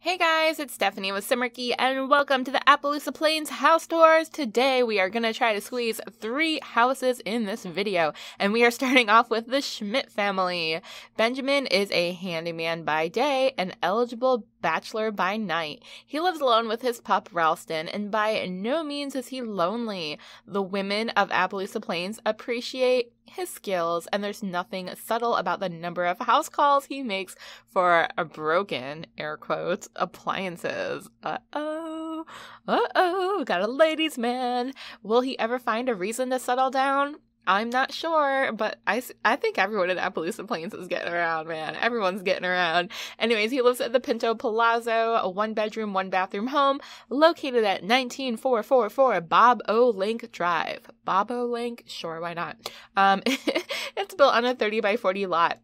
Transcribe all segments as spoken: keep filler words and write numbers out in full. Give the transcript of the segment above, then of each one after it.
Hey guys, it's Stephanie with Simarchy, and welcome to the Appaloosa Plains house tours. Today we are going to try to squeeze three houses in this video, and we are starting off with the Schmidt family. Benjamin is a handyman by day and eligible bachelor by night. He lives alone with his pup Ralston, and by no means is he lonely. The women of Appaloosa Plains appreciate his skills, and there's nothing subtle about the number of house calls he makes for a broken, air quotes, appliances. Uh-oh, uh-oh, got a ladies' man. Will he ever find a reason to settle down? I'm not sure, but I, I think everyone in Appaloosa Plains is getting around, man. Everyone's getting around. Anyways, he lives at the Pinto Palazzo, a one-bedroom, one-bathroom home located at one nine four four four Bob O'Link Drive. Bob O'Link? Sure, why not? Um, it's built on a thirty by forty lot.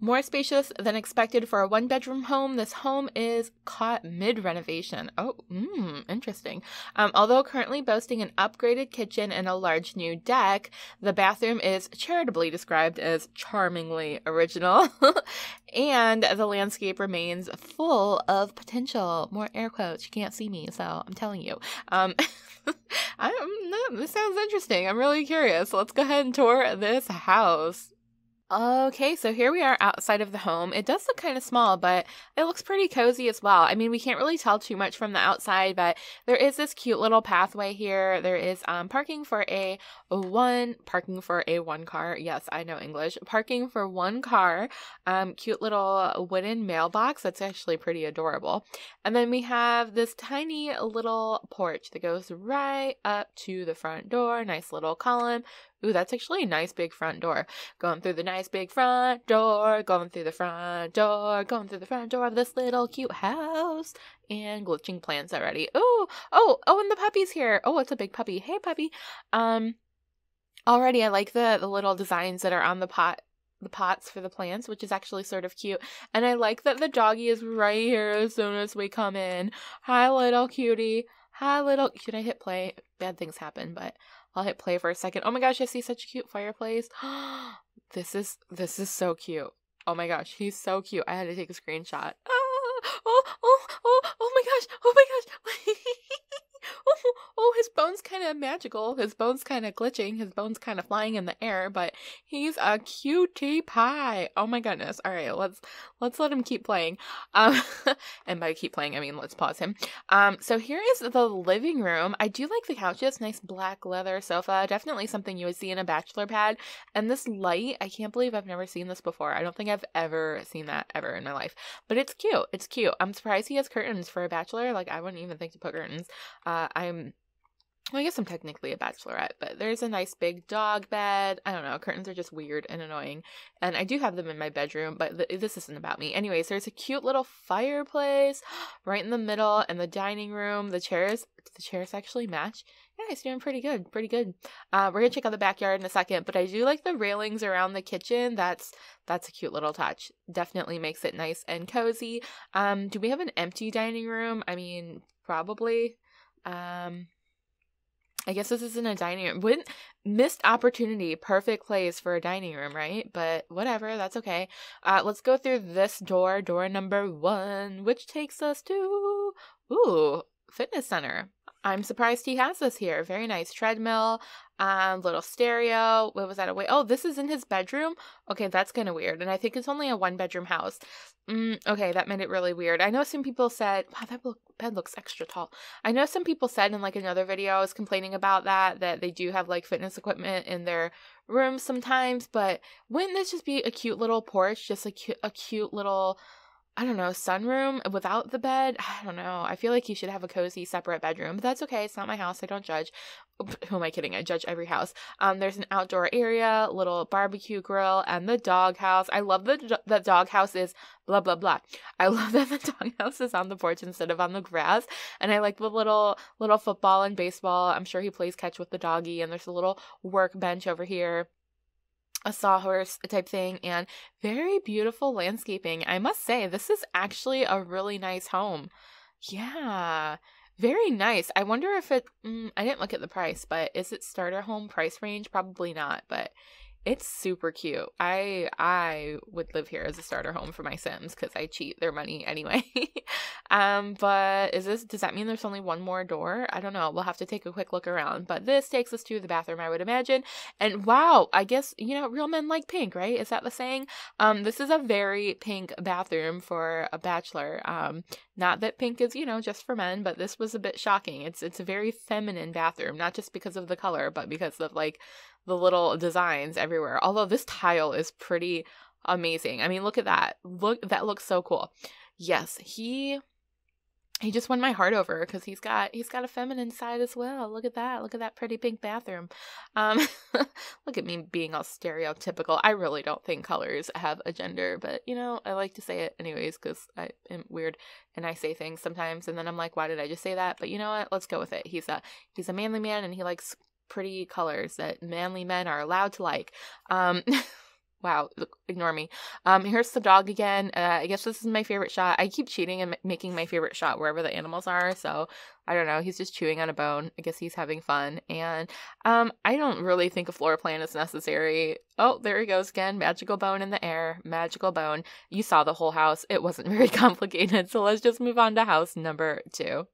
More spacious than expected for a one-bedroom home, this home is caught mid-renovation. Oh, mmm, interesting. Um, although currently boasting an upgraded kitchen and a large new deck, the bathroom is charitably described as charmingly original, and the landscape remains full of potential. More air quotes. You can't see me, so I'm telling you. Um, I don't know. This sounds interesting. I'm really curious. Let's go ahead and tour this house. Okay, so here we are outside of the home. It does look kind of small, but it looks pretty cozy as well. I mean, we can't really tell too much from the outside, but there is this cute little pathway here. There is um, parking for a one, parking for a one car. Yes, I know English. Parking for one car. Um, cute little wooden mailbox. That's actually pretty adorable. And then we have this tiny little porch that goes right up to the front door. Nice little column. Ooh, that's actually a nice big front door. Going through the nice big front door, going through the front door, going through the front door of this little cute house. And glitching plants already. Ooh, oh, oh, and the puppy's here. Oh, it's a big puppy. Hey, puppy. Um, already I like the, the little designs that are on the pot. the pots for the plants, which is actually sort of cute. And I like that the doggy is right here as soon as we come in. Hi, little cutie. Hi, little... Should I hit play? Bad things happen, but I'll hit play for a second. Oh my gosh, I see such a cute fireplace. This is... This is so cute. Oh my gosh, he's so cute. I had to take a screenshot. Oh, oh, oh, oh, oh my gosh. Oh my gosh. Oh, oh, his bone's kind of magical. His bone's kind of glitching. His bone's kind of flying in the air, but he's a cutie pie. Oh my goodness. All right, let's let's let him keep playing. Um, and by keep playing, I mean let's pause him. Um, so here is the living room. I do like the couches. Nice black leather sofa. Definitely something you would see in a bachelor pad. And this light, I can't believe I've never seen this before. I don't think I've ever seen that ever in my life. But it's cute. It's cute. I'm surprised he has curtains for a bachelor. Like, I wouldn't even think to put curtains. Uh, I'm, well, I guess I'm technically a bachelorette, but there's a nice big dog bed. I don't know. Curtains are just weird and annoying. And I do have them in my bedroom, but th this isn't about me. Anyways, there's a cute little fireplace right in the middle and the dining room. The chairs, the chairs actually match. Yeah, it's doing pretty good. Pretty good. Uh, we're going to check out the backyard in a second, but I do like the railings around the kitchen. That's, that's a cute little touch. Definitely makes it nice and cozy. Um, do we have an empty dining room? I mean, probably. Um, I guess this isn't a dining room. Wouldn't missed opportunity, perfect place for a dining room, right? But whatever, that's okay. Uh, let's go through this door, door number one, which takes us to, ooh, fitness center. I'm surprised he has this here. Very nice treadmill, um, little stereo. What was that? Wait, oh, this is in his bedroom? Okay, that's kind of weird. And I think it's only a one-bedroom house. Mm, okay, that made it really weird. I know some people said, wow, that bed looks extra tall. I know some people said in, like, another video I was complaining about that, that they do have, like, fitness equipment in their rooms sometimes. But wouldn't this just be a cute little porch, just a, cu a cute little... I don't know, sunroom without the bed? I don't know. I feel like he should have a cozy separate bedroom, but that's okay. It's not my house. I don't judge. Who am I kidding? I judge every house. Um, there's an outdoor area, little barbecue grill, and the doghouse. I love that the doghouse is blah, blah, blah. I love that the doghouse is on the porch instead of on the grass, and I like the little, little football and baseball. I'm sure he plays catch with the doggy, and there's a little workbench over here. A sawhorse type thing, and very beautiful landscaping. I must say, this is actually a really nice home. Yeah, very nice. I wonder if it, mm, I didn't look at the price, but is it starter home price range? Probably not, but It's super cute. I I would live here as a starter home for my Sims because I cheat their money anyway. um, but is this, does that mean there's only one more door? I don't know. We'll have to take a quick look around. But this takes us to the bathroom, I would imagine. And wow, I guess, you know, real men like pink, right? Is that the saying? Um, this is a very pink bathroom for a bachelor. Um, not that pink is, you know, just for men, but this was a bit shocking. It's it's a very feminine bathroom, not just because of the color, but because of like the little designs everywhere. Although this tile is pretty amazing. I mean, look at that. Look, that looks so cool. Yes, he he just won my heart over because he's got he's got a feminine side as well. Look at that. Look at that pretty pink bathroom. Um, look at me being all stereotypical. I really don't think colors have a gender, but you know, I like to say it anyways because I am weird and I say things sometimes, and then I'm like, why did I just say that? But you know what? Let's go with it. He's a he's a manly man, and he likes pretty colors that manly men are allowed to like. Um, wow, ignore me. Um, here's the dog again. Uh, I guess this is my favorite shot. I keep cheating and making my favorite shot wherever the animals are, so I don't know. He's just chewing on a bone. I guess he's having fun. And um, I don't really think a floor plan is necessary. Oh, there he goes again. Magical bone in the air. Magical bone. You saw the whole house. It wasn't very complicated, so let's just move on to house number two.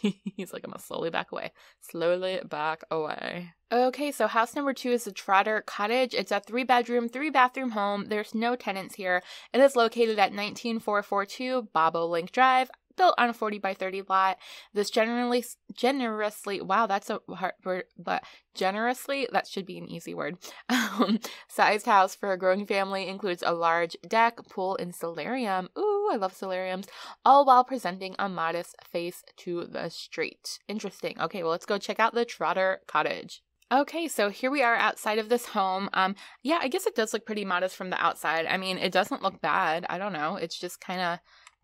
He's like, I'm gonna slowly back away. Slowly back away. Okay, so house number two is the Trotter Cottage. It's a three-bedroom, three-bathroom home. There's no tenants here. It is located at nineteen four forty-two Bob O'Link Drive, built on a forty by thirty lot. This generally, generously, wow, that's a hard word, but generously, that should be an easy word, um, sized house for a growing family includes a large deck, pool, and solarium. Ooh, I love solariums. All while presenting a modest face to the street. Interesting. Okay, well, let's go check out the Trotter Cottage. Okay, so here we are outside of this home. Um, yeah, I guess it does look pretty modest from the outside. I mean, it doesn't look bad. I don't know. It's just kind of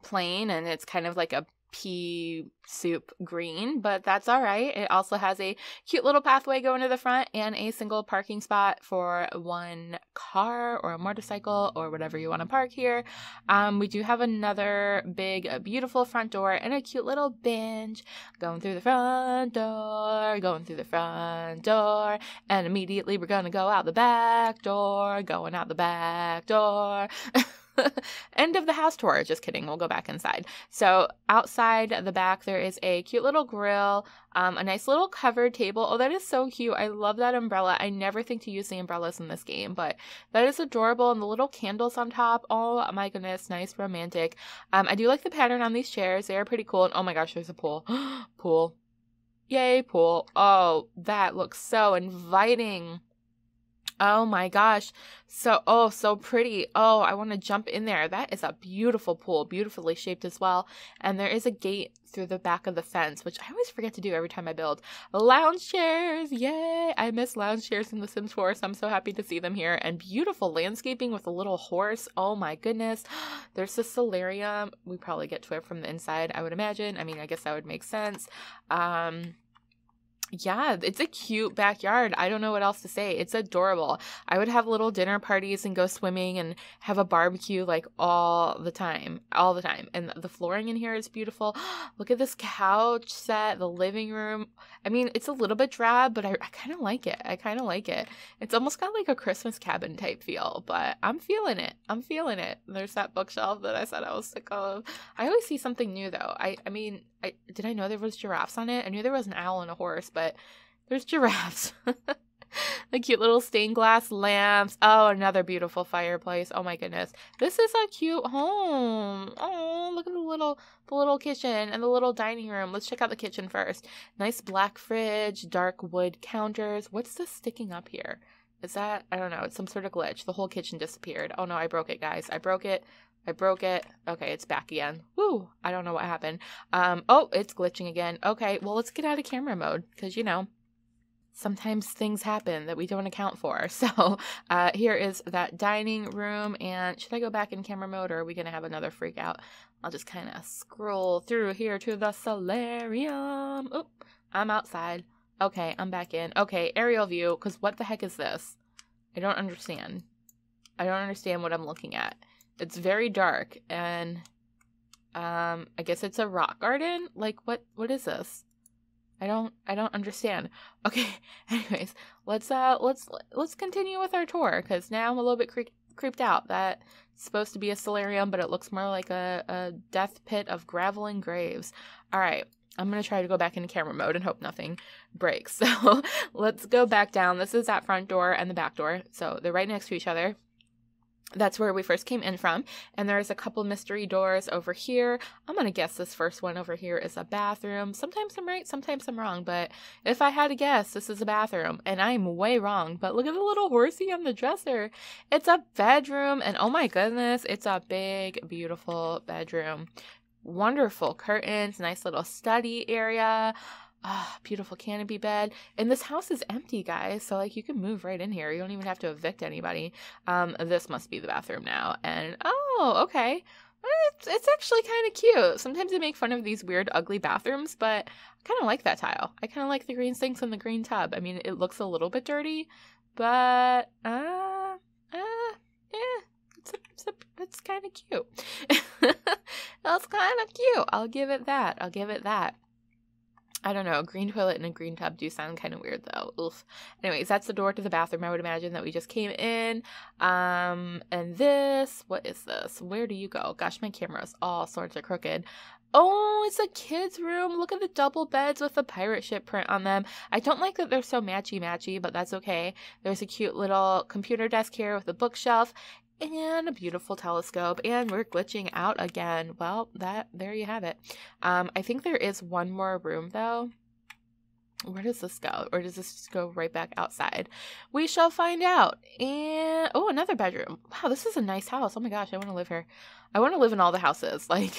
plain, and it's kind of like a pea soup green, but that's all right. It also has a cute little pathway going to the front and a single parking spot for one car or a motorcycle or whatever you want to park here. Um, we do have another big, beautiful front door and a cute little bench going through the front door, going through the front door, and immediately we're going to go out the back door, going out the back door. End of the house tour. Just kidding. We'll go back inside. So outside the back, there is a cute little grill, um, a nice little covered table. Oh, that is so cute. I love that umbrella. I never think to use the umbrellas in this game, but that is adorable. And the little candles on top. Oh my goodness. Nice, romantic. Um, I do like the pattern on these chairs. They are pretty cool. And oh my gosh, there's a pool. Pool. Yay, pool. Oh, that looks so inviting. Oh my gosh. So, oh, so pretty. Oh, I want to jump in there. That is a beautiful pool, beautifully shaped as well. And there is a gate through the back of the fence, which I always forget to do every time I build. Lounge chairs. Yay. I miss lounge chairs in The Sims four, so I'm so happy to see them here. And beautiful landscaping with a little horse. Oh my goodness. There's the solarium. We probably get to it from the inside, I would imagine. I mean, I guess that would make sense. Um... Yeah, it's a cute backyard. I don't know what else to say. It's adorable. I would have little dinner parties and go swimming and have a barbecue like all the time, all the time. And the flooring in here is beautiful. Look at this couch set, the living room. I mean, it's a little bit drab, but I, I kind of like it. I kind of like it. It's almost got like a Christmas cabin type feel, but I'm feeling it. I'm feeling it. There's that bookshelf that I said I was sick of. I always see something new though. I, I mean, I, did I know there was giraffes on it? I knew there was an owl and a horse, but there's giraffes. The cute little stained glass lamps. Oh, another beautiful fireplace. Oh my goodness. This is a cute home. Oh, look at the little the little kitchen and the little dining room. Let's check out the kitchen first. Nice black fridge, dark wood counters. What's this sticking up here? Is that, I don't know, it's some sort of glitch. The whole kitchen disappeared. Oh no, I broke it, guys. I broke it. I broke it. Okay, it's back again. Woo! I don't know what happened. Um, oh, it's glitching again. Okay, well, let's get out of camera mode because, you know, sometimes things happen that we don't account for. So uh, here is that dining room. And should I go back in camera mode or are we going to have another freak out? I'll just kind of scroll through here to the solarium. Oop, I'm outside. Okay, I'm back in. Okay, aerial view because what the heck is this? I don't understand. I don't understand what I'm looking at. It's very dark, and um, I guess it's a rock garden? Like, what? What is this? I don't, I don't understand. Okay, anyways, let's, uh, let's, let's continue with our tour, because now I'm a little bit cre creeped out. That's supposed to be a solarium, but it looks more like a, a death pit of gravel and graves. All right, I'm going to try to go back into camera mode and hope nothing breaks. So let's go back down. This is that front door and the back door, so they're right next to each other. That's where we first came in from, and there's a couple mystery doors over here. I'm going to guess this first one over here is a bathroom. Sometimes I'm right, sometimes I'm wrong, but if I had to guess, this is a bathroom, and I'm way wrong, but look at the little horsey on the dresser. It's a bedroom, and oh my goodness, it's a big, beautiful bedroom. Wonderful curtains, nice little study area. Ah, oh, beautiful canopy bed. And this house is empty, guys, so like you can move right in here. You don't even have to evict anybody. Um, this must be the bathroom now. And oh, okay. It's, it's actually kind of cute. Sometimes I make fun of these weird, ugly bathrooms, but I kind of like that tile. I kind of like the green sinks and the green tub. I mean, it looks a little bit dirty, but uh, uh, yeah, it's, it's, it's kind of cute. That's kind of cute. I'll give it that. I'll give it that. I don't know, a green toilet and a green tub do sound kind of weird, though. Oof. Anyways, that's the door to the bathroom, I would imagine, that we just came in. Um, and this, what is this? Where do you go? Gosh, my camera's all sorts of crooked. Oh, it's a kid's room. Look at the double beds with the pirate ship print on them. I don't like that they're so matchy-matchy, but that's okay. There's a cute little computer desk here with a bookshelf and a beautiful telescope, and we're glitching out again. Well, that there you have it. Um, I think there is one more room, though. Where does this go? Or does this just go right back outside? We shall find out. And, oh, another bedroom. Wow, this is a nice house. Oh, my gosh, I want to live here. I want to live in all the houses. Like,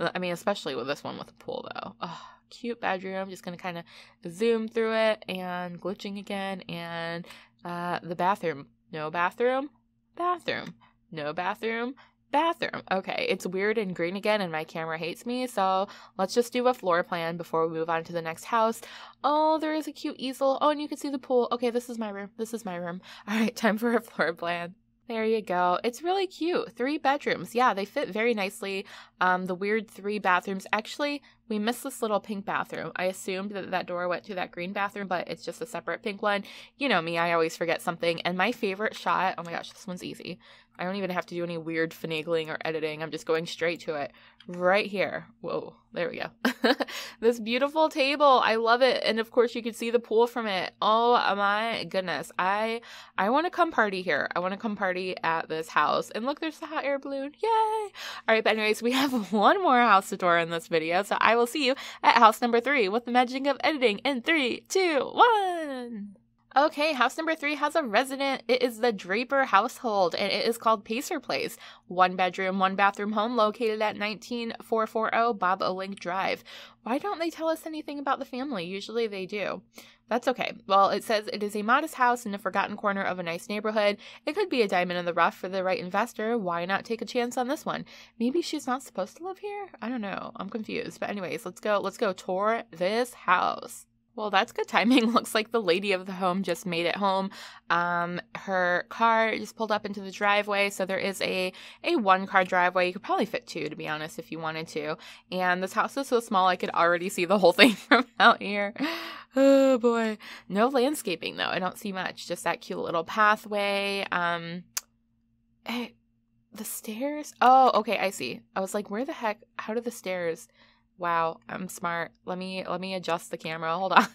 I mean, especially with this one with the pool, though. Oh, cute bedroom. Just going to kind of zoom through it, and glitching again, and uh, the bathroom. No bathroom. Bathroom. No bathroom. Bathroom. Okay, it's weird and green again, and my camera hates me, so let's just do a floor plan before we move on to the next house. Oh, there is a cute easel. Oh, and you can see the pool. Okay, this is my room. This is my room. All right, time for a floor plan. There you go. It's really cute. Three bedrooms. Yeah, they fit very nicely. Um, the weird three bathrooms. Actually, we missed this little pink bathroom. I assumed that that door went to that green bathroom, but it's just a separate pink one. You know me, I always forget something. And my favorite shot, oh my gosh, this one's easy. I don't even have to do any weird finagling or editing. I'm just going straight to it. Right here. Whoa, there we go. This beautiful table. I love it. And of course you can see the pool from it. Oh my goodness. I I want to come party here. I want to come party at this house. And look, there's the hot air balloon. Yay. All right, but anyways, we have one more house to tour in this video. So I will see you at house number three with the magic of editing in three, two, one. Okay, house number three has a resident. It is the Draper household, and it is called Pacer Place. One bedroom, one bathroom home located at nineteen four forty Bob O'Link Drive. Why don't they tell us anything about the family? Usually they do. That's okay. Well, it says it is a modest house in a forgotten corner of a nice neighborhood. It could be a diamond in the rough for the right investor. Why not take a chance on this one? Maybe she's not supposed to live here? I don't know. I'm confused. But anyways, let's go. Let's go tour this house. Well, that's good timing. Looks like the lady of the home just made it home. Um, her car just pulled up into the driveway, so there is a, a one-car driveway. You could probably fit two, to be honest, if you wanted to. And this house is so small I could already see the whole thing from out here. Oh, boy. No landscaping, though. I don't see much. Just that cute little pathway. Um, hey, the stairs? Oh, okay, I see. I was like, where the heck? How do the stairs... Wow, I'm smart. Let me let me adjust the camera. Hold on.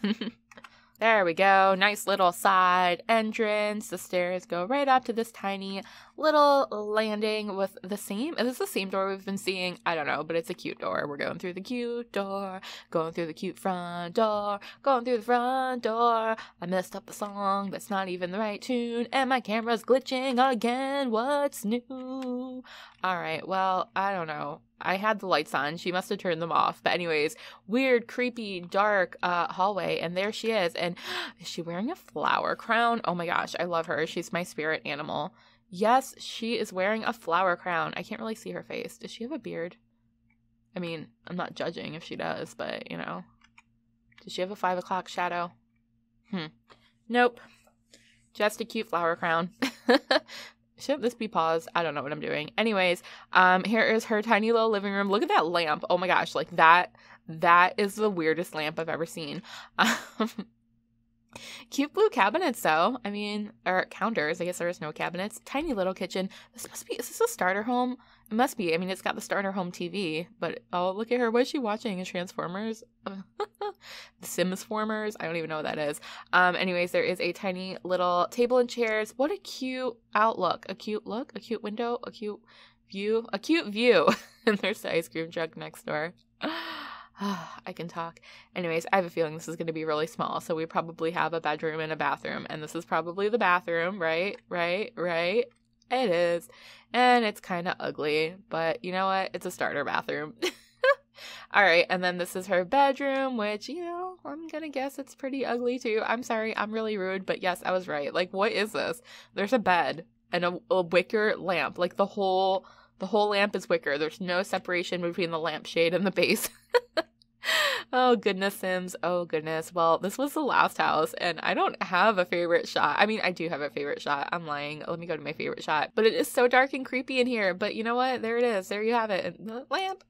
There we go. Nice little side entrance. The stairs go right up to this tiny little landing with the same. Is this the same door we've been seeing? I don't know, but it's a cute door. We're going through the cute door, going through the cute front door, going through the front door. I messed up the song. That's not even the right tune. And my camera's glitching again. What's new? All right. Well, I don't know. I had the lights on. She must have turned them off. But anyways, weird, creepy, dark uh, hallway. And there she is. And is she wearing a flower crown? Oh my gosh, I love her. She's my spirit animal. Yes, she is wearing a flower crown. I can't really see her face. Does she have a beard? I mean, I'm not judging if she does, but, you know. Does she have a five o'clock shadow? Hmm. Nope. Just a cute flower crown. Shouldn't this be paused? I don't know what I'm doing. Anyways, um, here is her tiny little living room. Look at that lamp. Oh my gosh, like that, that is the weirdest lamp I've ever seen. Um, cute blue cabinets though. I mean, or counters. I guess there is no cabinets. Tiny little kitchen. This must be, is this a starter home? It must be. I mean, it's got the starter home T V, but oh, look at her. What is she watching? Transformers? Sims formers? I don't even know what that is. Um, anyways, there is a tiny little table and chairs. What a cute outlook. A cute look, a cute window, a cute view, a cute view. And there's the ice cream truck next door. I can talk. Anyways, I have a feeling this is going to be really small. So we probably have a bedroom and a bathroom. And this is probably the bathroom, right? Right? Right? It is. And it's kind of ugly. But you know what? It's a starter bathroom. All right. And then this is her bedroom, which, you know, I'm going to guess it's pretty ugly too. I'm sorry. I'm really rude. But yes, I was right. Like, what is this? There's a bed and a, a wicker lamp. Like the whole... The whole lamp is wicker. There's no separation between the lampshade and the base. Oh, goodness, Sims. Oh, goodness. Well, this was the last house, and I don't have a favorite shot. I mean, I do have a favorite shot. I'm lying. Let me go to my favorite shot. But it is so dark and creepy in here. But you know what? There it is. There you have it. And the lamp.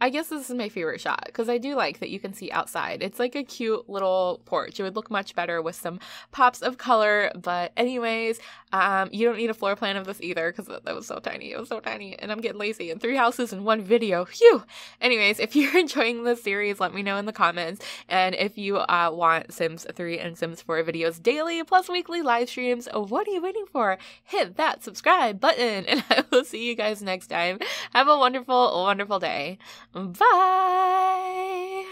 I guess this is my favorite shot because I do like that you can see outside. It's like a cute little porch. It would look much better with some pops of color. But anyways, um, you don't need a floor plan of this either because that was so tiny. It was so tiny and I'm getting lazy. And three houses in one video. Phew! Anyways, if you're enjoying this series, let me know in the comments. And if you uh, want Sims three and Sims four videos daily plus weekly live streams, what are you waiting for? Hit that subscribe button and I will see you guys next time. Have a wonderful, wonderful day. Bye!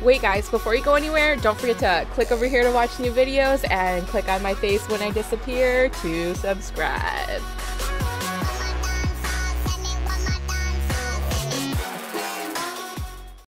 Wait guys, before you go anywhere, don't forget to click over here to watch new videos and click on my face when I disappear to subscribe.